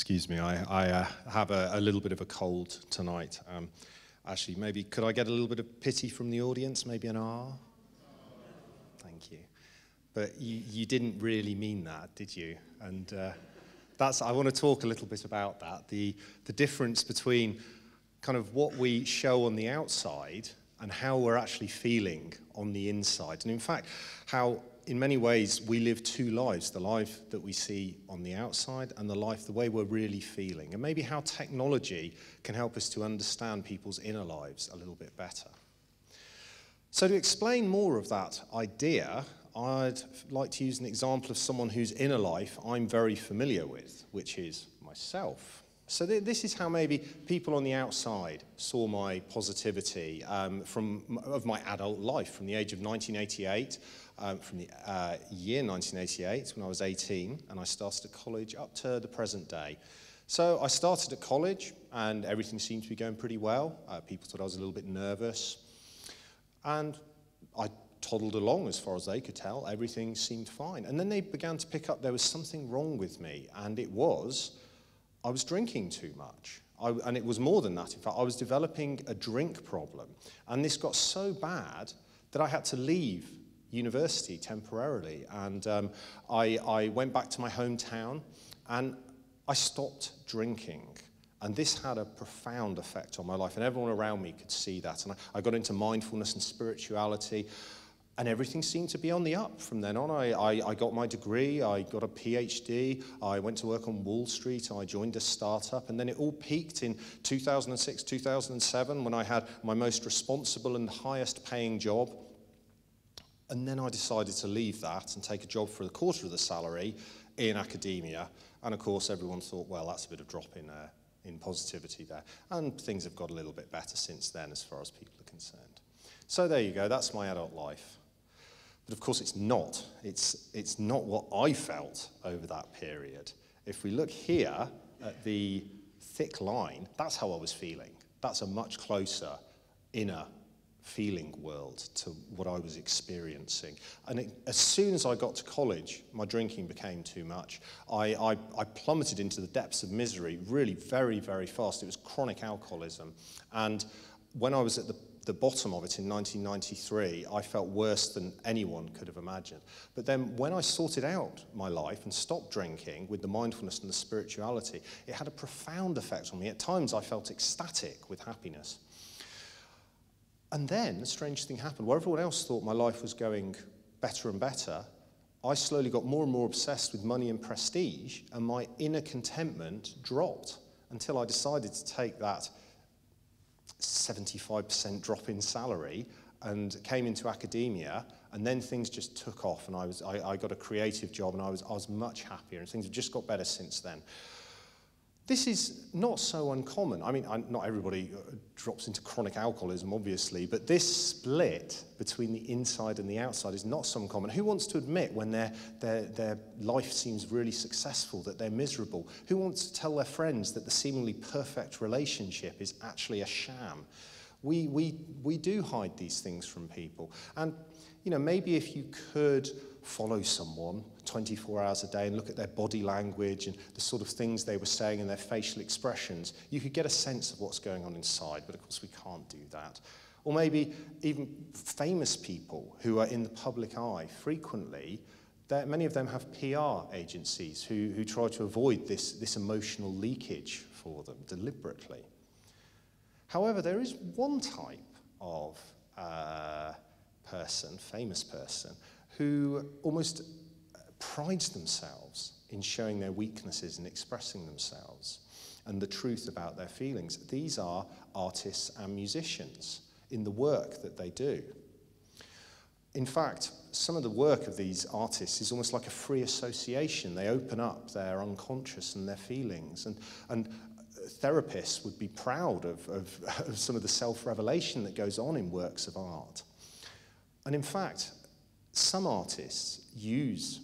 Excuse me, I have a little bit of a cold tonight. Actually, maybe could I get a little bit of pity from the audience? Maybe an R? Thank you. But you didn't really mean that, did you? And I want to talk a little bit about that, the difference between kind of what we show on the outside and how we're actually feeling on the inside. And in fact, how in many ways we live two lives, the life that we see on the outside and the way we're really feeling. And maybe how technology can help us to understand people's inner lives a little bit better. So to explain more of that idea, I'd like to use an example of someone whose inner life I'm very familiar with, which is myself. So this is how maybe people on the outside saw my positivity of my adult life from the age of 1988, from the year 1988 when I was 18 and I started at college up to the present day. So I started at college and everything seemed to be going pretty well. People thought I was a little bit nervous and I toddled along as far as they could tell. Everything seemed fine. And then they began to pick up there was something wrong with me, and it was I was drinking too much, and it was more than that. In fact, I was developing a drink problem, and this got so bad that I had to leave university temporarily, and I went back to my hometown, and I stopped drinking, and this had a profound effect on my life, and everyone around me could see that, and I got into mindfulness and spirituality. And everything seemed to be on the up from then on. I got my degree, I got a PhD, I went to work on Wall Street, I joined a startup, and then it all peaked in 2006, 2007, when I had my most responsible and highest paying job. And then I decided to leave that and take a job for a quarter of the salary in academia. And of course, everyone thought, well, that's a bit of drop in positivity there. And things have got a little bit better since then, as far as people are concerned. So there you go, that's my adult life. But of course, it's not what I felt over that period. If we look here at the thick line, that's how I was feeling. That's a much closer inner feeling world to what I was experiencing. And as soon as I got to college, my drinking became too much. I plummeted into the depths of misery really very, very fast. It was chronic alcoholism. And when I was at the bottom of it in 1993, I felt worse than anyone could have imagined. But then when I sorted out my life and stopped drinking with the mindfulness and the spirituality, it had a profound effect on me. At times I felt ecstatic with happiness. And then a strange thing happened. Where everyone else thought my life was going better and better, I slowly got more and more obsessed with money and prestige, and my inner contentment dropped until I decided to take that 75% drop in salary and came into academia, and then things just took off, and I got a creative job, and I was much happier, and things have just got better since then. This is not so uncommon. I mean, not everybody drops into chronic alcoholism, obviously, but this split between the inside and the outside is not so uncommon. Who wants to admit when their life seems really successful that they're miserable? Who wants to tell their friends that the seemingly perfect relationship is actually a sham? We do hide these things from people. And you know, maybe if you could follow someone 24 hours a day and look at their body language and the sort of things they were saying and their facial expressions, you could get a sense of what's going on inside, but of course we can't do that. Or maybe even famous people who are in the public eye frequently, many of them have PR agencies who try to avoid this emotional leakage for them deliberately. However, there is one type of famous person, who almost prides themselves in showing their weaknesses and expressing themselves and the truth about their feelings. These are artists and musicians in the work that they do. In fact, some of the work of these artists is almost like a free association. They open up their unconscious and their feelings, and therapists would be proud of some of the self-revelation that goes on in works of art. And in fact, some artists use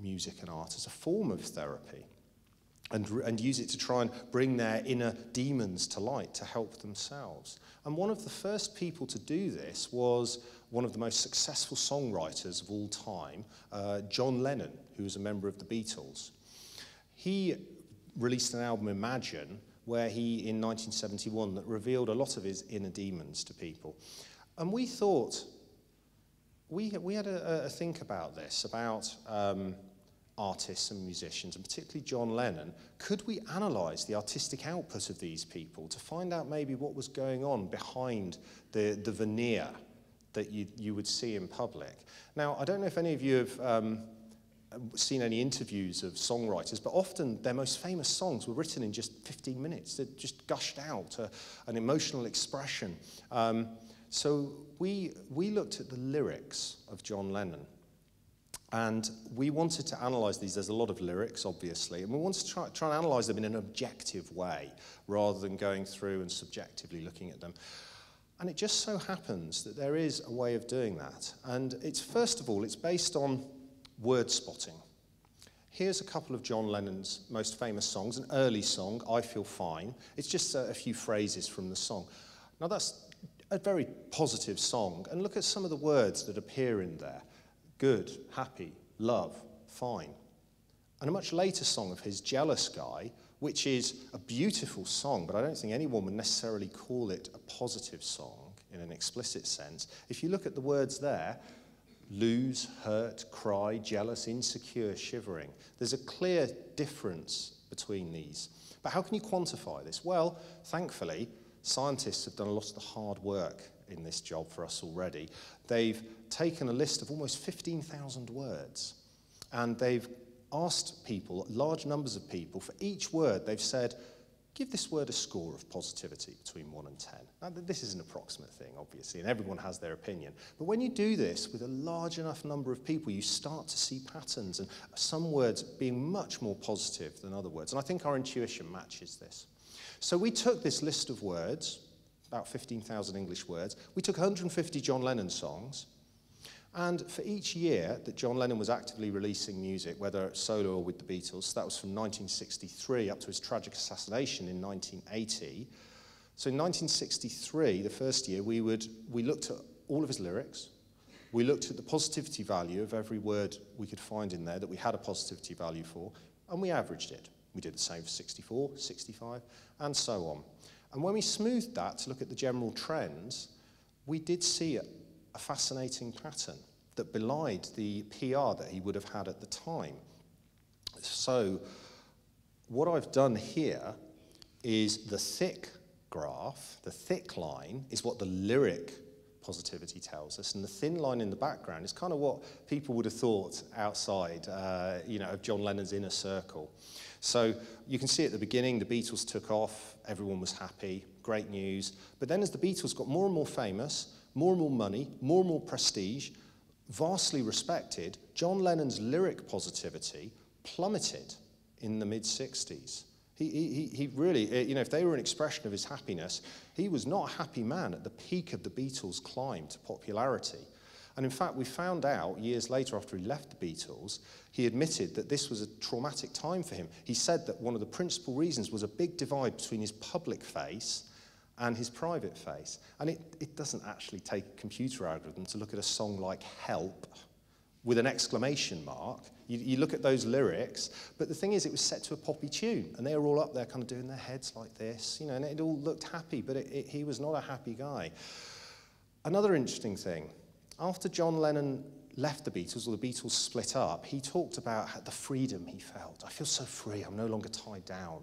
music and art as a form of therapy and use it to try and bring their inner demons to light to help themselves. And one of the first people to do this was one of the most successful songwriters of all time, John Lennon, who was a member of the Beatles. He released an album, Imagine, where he, in 1971, that revealed a lot of his inner demons to people. And we thought, we had a think about this, about artists and musicians, and particularly John Lennon. Could we analyse the artistic output of these people to find out maybe what was going on behind the veneer that you would see in public? Now, I don't know if any of you have seen any interviews of songwriters, but often their most famous songs were written in just 15 minutes. They just gushed out an emotional expression. So we looked at the lyrics of John Lennon, and we wanted to analyse these. There's a lot of lyrics, obviously, and we wanted to try and analyse them in an objective way, rather than going through and subjectively looking at them. And it just so happens that there is a way of doing that. And it's, first of all, it's based on word spotting. Here's a couple of John Lennon's most famous songs, an early song, I Feel Fine. It's just a few phrases from the song. Now, that's a very positive song. And look at some of the words that appear in there. Good, happy, love, fine. And a much later song of his, Jealous Guy, which is a beautiful song, but I don't think anyone would necessarily call it a positive song in an explicit sense. If you look at the words there, lose, hurt, cry, jealous, insecure, shivering. There's a clear difference between these. But how can you quantify this? Well, thankfully, scientists have done a lot of the hard work in this job for us already. They've taken a list of almost 15,000 words, and they've asked people, large numbers of people, for each word. They've said, give this word a score of positivity between 1 and 10. Now, this is an approximate thing, obviously, and everyone has their opinion. But when you do this with a large enough number of people, you start to see patterns, and some words being much more positive than other words. And I think our intuition matches this. So we took this list of words, about 15,000 English words. We took 150 John Lennon songs, and for each year that John Lennon was actively releasing music, whether solo or with the Beatles, so that was from 1963 up to his tragic assassination in 1980. So in 1963, the first year, we looked at all of his lyrics. We looked at the positivity value of every word we could find in there that we had a positivity value for, and we averaged it. We did the same for 64, 65, and so on. And when we smoothed that to look at the general trends, we did see a fascinating pattern that belied the PR that he would have had at the time. So what I've done here is the thick graph, the thick line, is what the lyric positivity tells us, and the thin line in the background is kind of what people would have thought outside, you know, of John Lennon's inner circle. So you can see at the beginning, the Beatles took off, everyone was happy, great news. But then as the Beatles got more and more famous, more and more money, more and more prestige, vastly respected, John Lennon's lyric positivity plummeted in the mid-60s. He really, you know, if they were an expression of his happiness, he was not a happy man at the peak of the Beatles' climb to popularity. And in fact, we found out years later after he left the Beatles, he admitted that this was a traumatic time for him. He said that one of the principal reasons was a big divide between his public face and his private face. And it doesn't actually take a computer algorithm to look at a song like Help with an exclamation mark. You look at those lyrics, but the thing is, it was set to a poppy tune, and they were all up there kind of doing their heads like this, you know, and it all looked happy, but he was not a happy guy. Another interesting thing, after John Lennon left the Beatles, or the Beatles split up, he talked about the freedom he felt. I feel so free, I'm no longer tied down.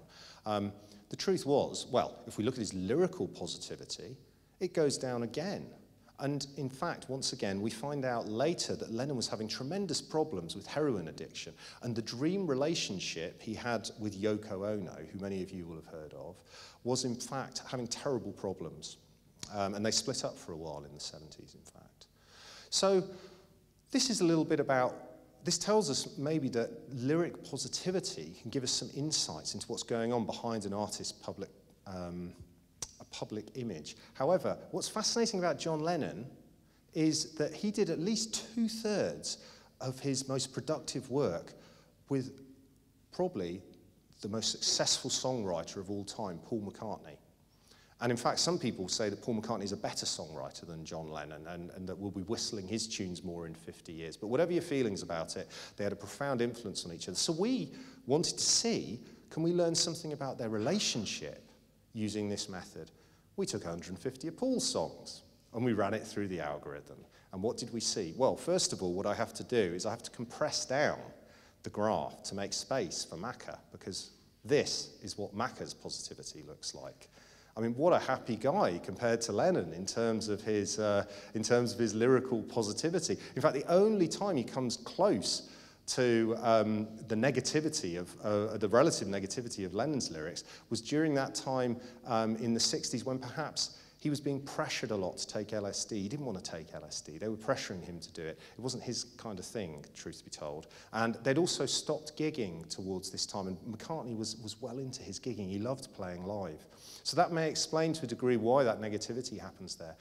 The truth was, well, if we look at his lyrical positivity, it goes down again. And in fact, once again, we find out later that Lennon was having tremendous problems with heroin addiction. And the dream relationship he had with Yoko Ono, who many of you will have heard of, was in fact having terrible problems. And they split up for a while in the 70s, in fact. So this is a little bit about, this tells us maybe that lyric positivity can give us some insights into what's going on behind an artist's public public image. However, what's fascinating about John Lennon is that he did at least 2/3 of his most productive work with probably the most successful songwriter of all time, Paul McCartney. And in fact, some people say that Paul McCartney is a better songwriter than John Lennon, and that we'll be whistling his tunes more in 50 years. But whatever your feelings about it, they had a profound influence on each other. So we wanted to see, Can we learn something about their relationship using this method? We took 150 of Paul's songs and we ran it through the algorithm. And what did we see? Well, first of all, what I have to do is I have to compress down the graph to make space for Macca, because this is what Macca's positivity looks like. I mean, what a happy guy compared to Lennon in terms of his lyrical positivity. In fact, the only time he comes close to the negativity of, the relative negativity of Lennon's lyrics was during that time in the 60s when perhaps he was being pressured a lot to take LSD. He didn't want to take LSD. They were pressuring him to do it. It wasn't his kind of thing, truth be told. And they'd also stopped gigging towards this time, and McCartney was well into his gigging. He loved playing live. So that may explain to a degree why that negativity happens there.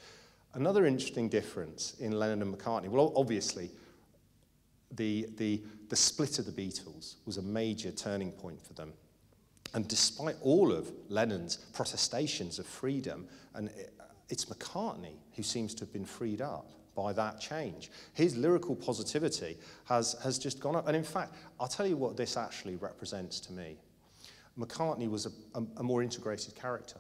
Another interesting difference in Lennon and McCartney, well, obviously, the split of the Beatles was a major turning point for them. And despite all of Lennon's protestations of freedom, and it's McCartney who seems to have been freed up by that change. His lyrical positivity has just gone up. And in fact, I'll tell you what this actually represents to me. McCartney was a more integrated character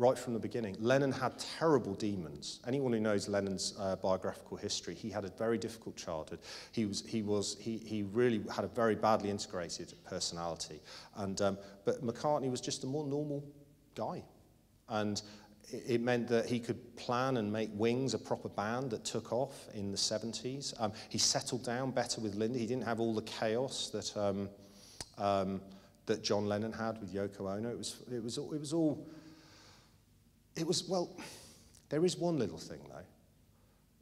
right from the beginning. Lennon had terrible demons. Anyone who knows Lennon's biographical history, he had a very difficult childhood. He really had a very badly integrated personality. And, but McCartney was just a more normal guy. And it meant that he could plan and make Wings, a proper band that took off in the 70s. He settled down better with Linda. He didn't have all the chaos that, that John Lennon had with Yoko Ono. Well, there is one little thing, though.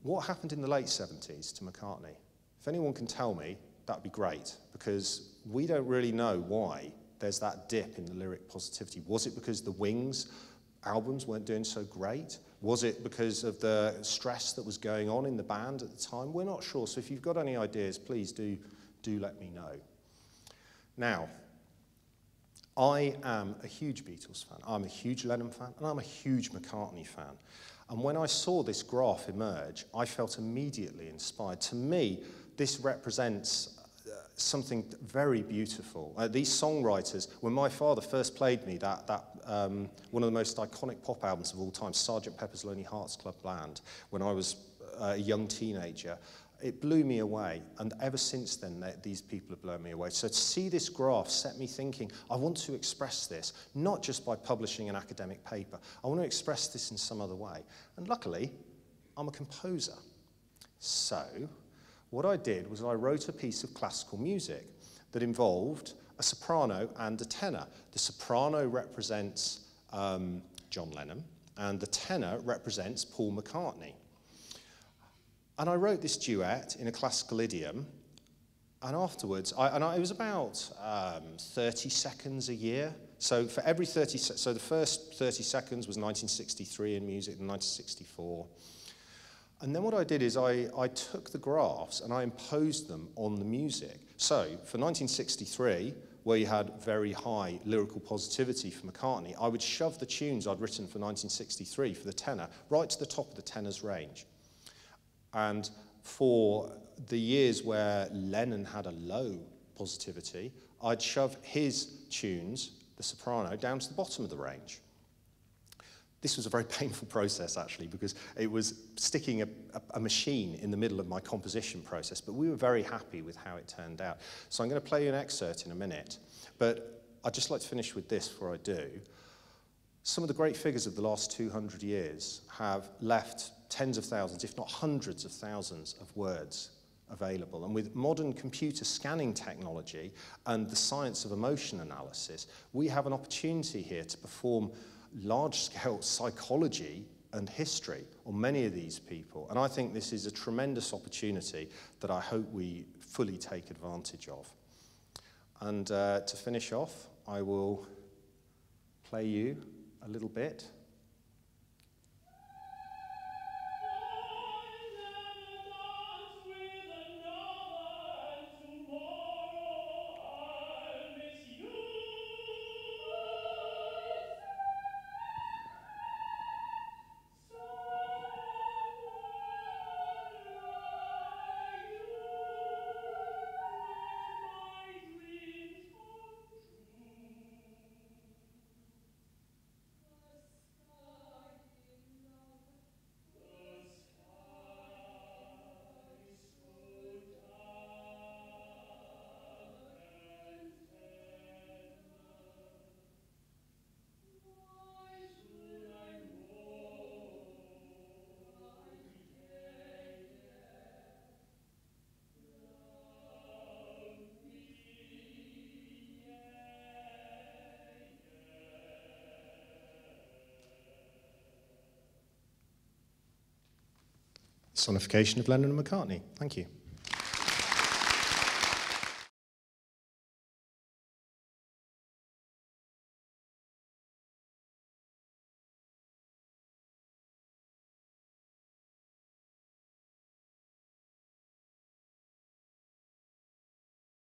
What happened in the late 70s to McCartney? If anyone can tell me, that'd be great, because we don't really know why there's that dip in the lyric positivity. Was it because the Wings albums weren't doing so great? Was it because of the stress that was going on in the band at the time? We're not sure, so if you've got any ideas, please do let me know. Now, I am a huge Beatles fan, I'm a huge Lennon fan, and I'm a huge McCartney fan. And when I saw this graph emerge, I felt immediately inspired. To me, this represents something very beautiful. These songwriters, when my father first played me that one of the most iconic pop albums of all time, Sgt Pepper's Lonely Hearts Club Band, when I was a young teenager, it blew me away, and ever since then, these people have blown me away. So to see this graph set me thinking, I want to express this, not just by publishing an academic paper. I want to express this in some other way. And luckily, I'm a composer. So what I did was I wrote a piece of classical music that involved a soprano and a tenor. The soprano represents John Lennon, and the tenor represents Paul McCartney. And I wrote this duet in a classical idiom, and afterwards, it was about 30 seconds a year. So for every 30, so the first 30 seconds was 1963 in music, and 1964. And then what I did is I took the graphs and I imposed them on the music. So for 1963, where you had very high lyrical positivity for McCartney, I would shove the tunes I'd written for 1963 for the tenor right to the top of the tenor's range. And for the years where Lennon had a low positivity, I'd shove his tunes, the soprano, down to the bottom of the range. This was a very painful process, actually, because it was sticking a machine in the middle of my composition process, but we were very happy with how it turned out. So I'm going to play you an excerpt in a minute, but I'd just like to finish with this before I do. Some of the great figures of the last 200 years have left tens of thousands, if not hundreds of thousands of words available. And with modern computer scanning technology and the science of emotion analysis, we have an opportunity here to perform large-scale psychology and history on many of these people. And I think this is a tremendous opportunity that I hope we fully take advantage of. And to finish off, I will play you a little bit. personification of Lennon and McCartney. Thank you.